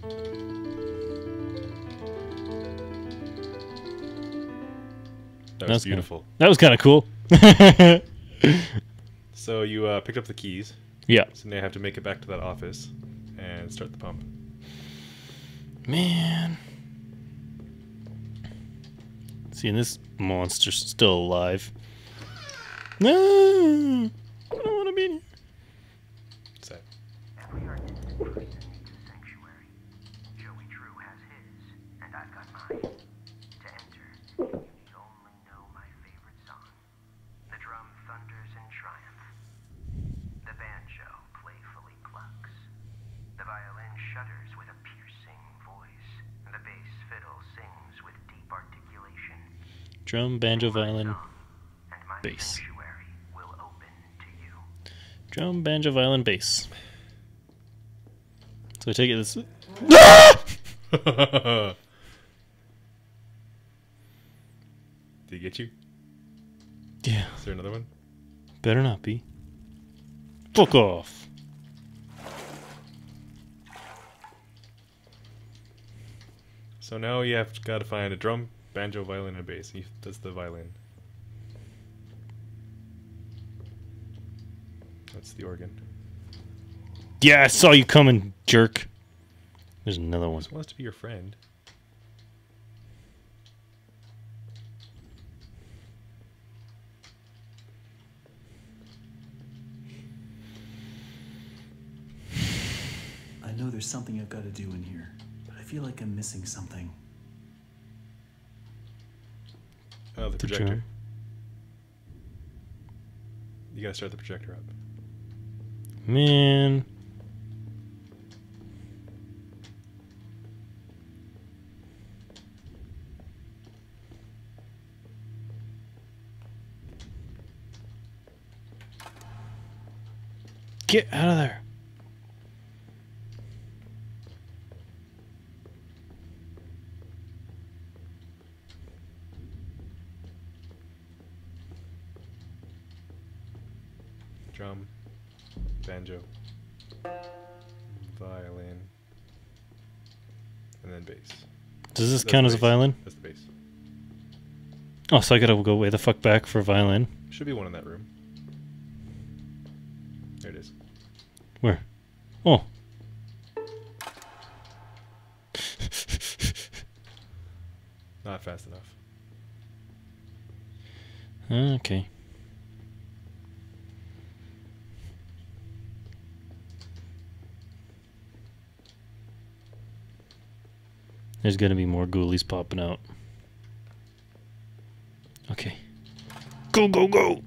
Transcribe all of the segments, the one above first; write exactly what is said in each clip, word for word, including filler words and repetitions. That was, that was beautiful. Kinda, that was kind of cool. So you uh, picked up the keys. Yeah. So now you have to make it back to that office and start the pump. Man. See, and this monster's still alive. No, I don't want to be in here. What's that? Drum, banjo, violin, bass. Will open to you. Drum, banjo, violin, bass. So I take it this. Did he get you? Yeah. Is there another one? Better not be. Fuck off. So now you have got to find a drum. Banjo, violin, and bass. He does the violin. That's the organ. Yeah, I saw you coming, jerk. There's another one. This wants to be your friend. I know there's something I've got to do in here, but I feel like I'm missing something. Oh, the projector. You gotta start the projector up. Man. Get out of there. Drum, banjo, violin, and then bass. Does this That's count as a violin? That's the bass. Oh, so I gotta go way the fuck back for violin. Should be one in that room. There it is. Where? Oh. Not fast enough. Okay. There's gonna be more ghoulies popping out. Okay. Go, go, go!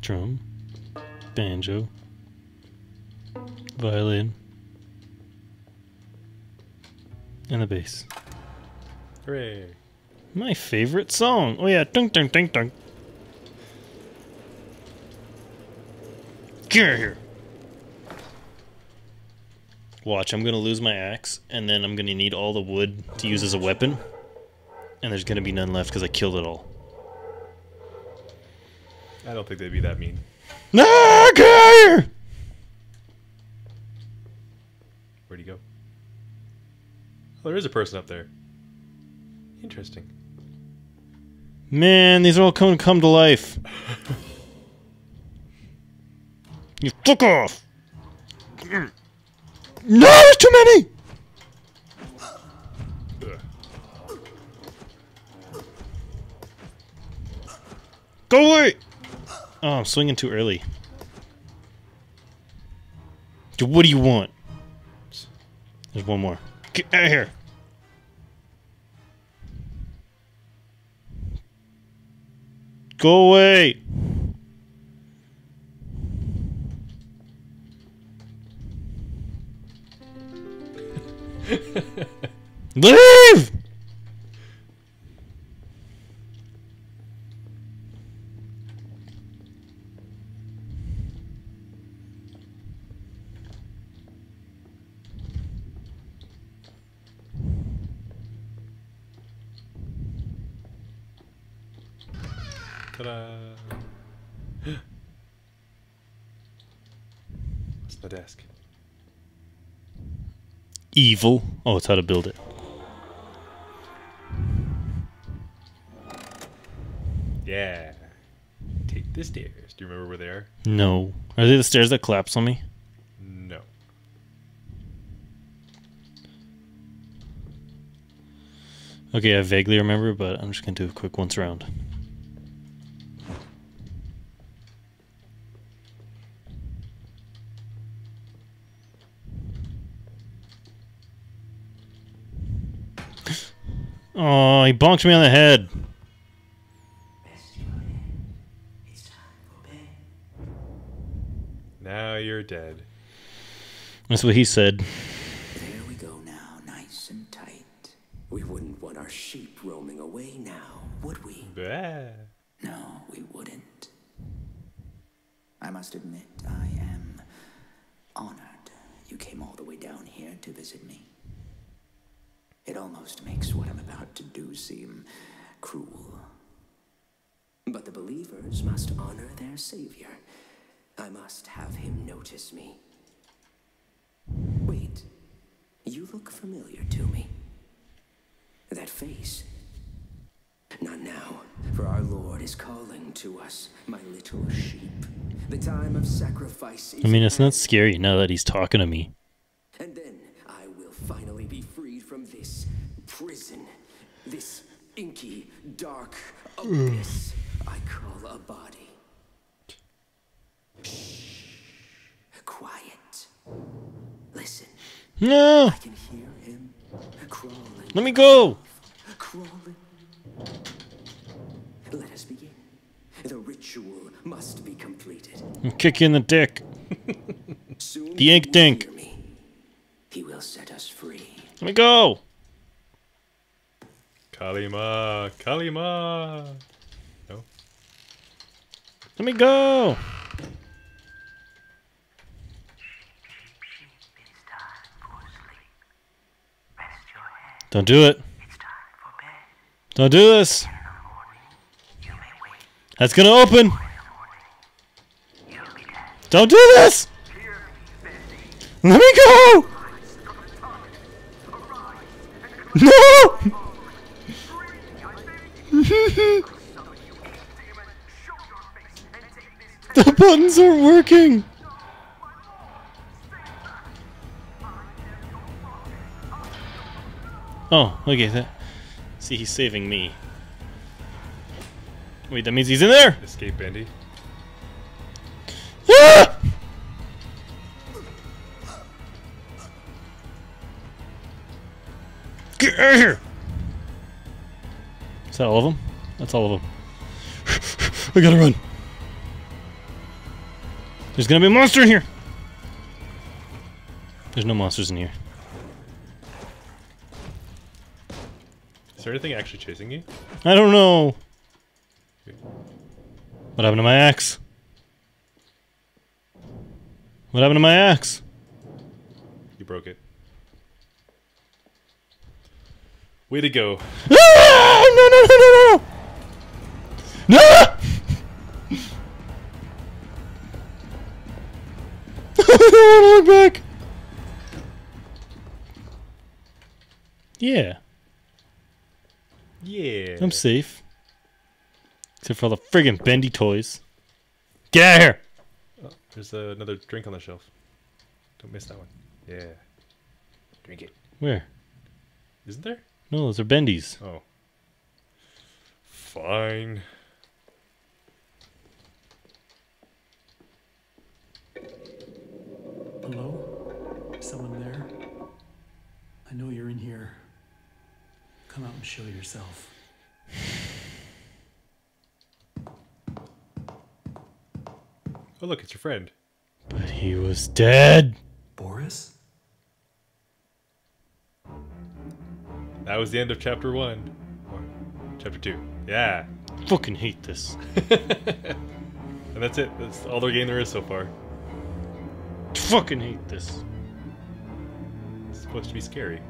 Drum, banjo, violin, and the bass. Hooray! My favorite song. Oh yeah, dunk dunk dunk dunk. Get out of here. Watch, I'm gonna lose my axe, and then I'm gonna need all the wood to use as a weapon. And there's gonna be none left because I killed it all. I don't think they'd be that mean. No, get out of here! Where'd he go? Oh, there is a person up there. Interesting. Man, these are all coming come to life. You fuck off! No, there's too many! Ugh. Go away! Oh, I'm swinging too early. Dude, what do you want? There's one more. Get out of here! Go away! Leave! Ta-da! That's the desk. Evil. Oh, it's how to build it. Yeah. Take the stairs. Do you remember where they are? No. Are they the stairs that collapse on me? No. Okay, I vaguely remember, but I'm just going to do a quick once around. Oh, he bonked me on the head. Now you're dead. That's what he said. There we go now, nice and tight. We wouldn't want our sheep roaming away now, would we? Bleh. No, we wouldn't. I must admit, I am honored you came all the way down here to visit me. It almost makes what I'm about to do seem cruel. But the believers must honor their savior. I must have him notice me. Wait, you look familiar to me. That face. Not now, for our Lord is calling to us, my little sheep. The time of sacrifice is... I mean, it's not scary now that he's talking to me. And then I will finally be free from this prison, this inky, dark abyss I call a body. Shh. Quiet. Listen. No. I can hear him crawling. Let me go. Crawling. Let us begin. The ritual must be completed. I'm kicking the dick. Soon the ink dink. Me. He will set us free. Let me go! Kalima! Kalima! No? Let me go! Don't do it. Don't do this. That's gonna open. Don't do this! Let me go! No! The buttons aren't working! Oh, okay. That, see, he's saving me. Wait, that means he's in there! Escape, Bendy. Ah! Get out of here! Is that all of them? That's all of them. I gotta run. There's gonna be a monster in here! There's no monsters in here. Is there anything actually chasing you? I don't know! What happened to my axe? What happened to my axe? You broke it. Way to go. Ah! No, no, no, no, no! No! I don't want to look back! Yeah. Yeah. I'm safe. Except for all the friggin' bendy toys. Get out of here! Oh, there's uh, another drink on the shelf. Don't miss that one. Yeah. Drink it. Where? Isn't there? No, those are bendies. Oh. Fine. Hello? Someone there? I know you're in here. Come out and show yourself. Oh, look, it's your friend. But he was dead. Boris? That was the end of chapter one. Or chapter two. Yeah. Fucking hate this. And that's it. That's all the game there is so far. Fucking hate this. It's supposed to be scary.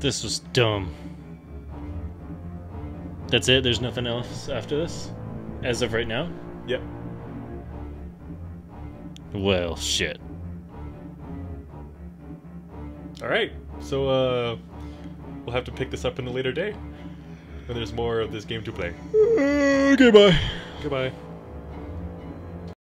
This was dumb. That's it? There's nothing else after this? As of right now? Yep. Well, shit. Alright, so uh, we'll have to pick this up in a later day. And there's more of this game to play. Uh, goodbye. Goodbye.